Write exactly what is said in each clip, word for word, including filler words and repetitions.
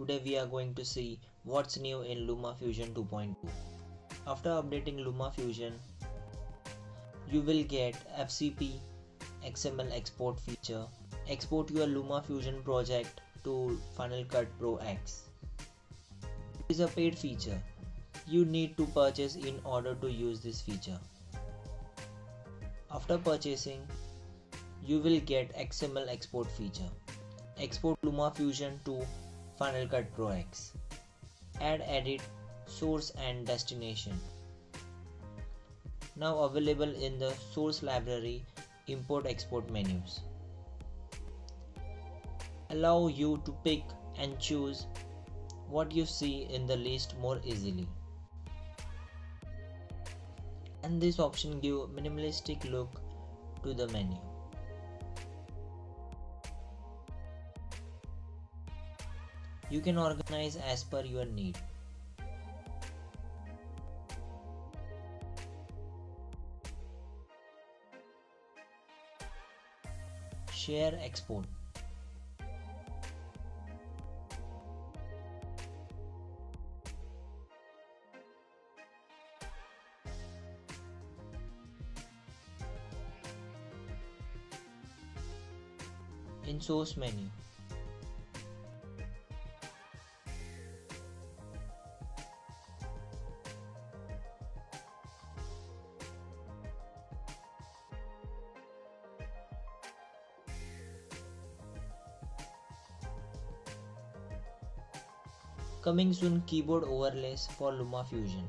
Today we are going to see what's new in LumaFusion two point two. After updating LumaFusion, you will get F C P X M L export feature. Export your LumaFusion project to Final Cut Pro X. It is a paid feature. You need to purchase in order to use this feature. After purchasing, you will get X M L export feature. Export LumaFusion to Final Cut Pro X. Add edit, source and destination. Now available in the source library, import export menus. Allow you to pick and choose what you see in the list more easily. And this option gives minimalistic look to the menu. You can organize as per your need. Share export. In source menu, coming soon keyboard overlays for LumaFusion.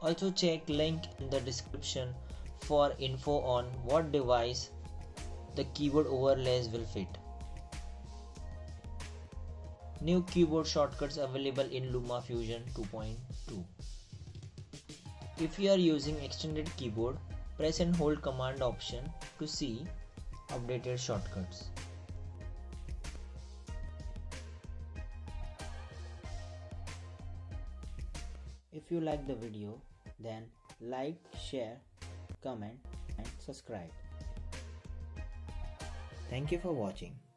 Also check link in the description for info on what device the keyboard overlays will fit. New keyboard shortcuts available in LumaFusion two point two. If you are using extended keyboard, press and hold command option to see updated shortcuts. If you like the video, then like, share, comment and subscribe. Thank you for watching.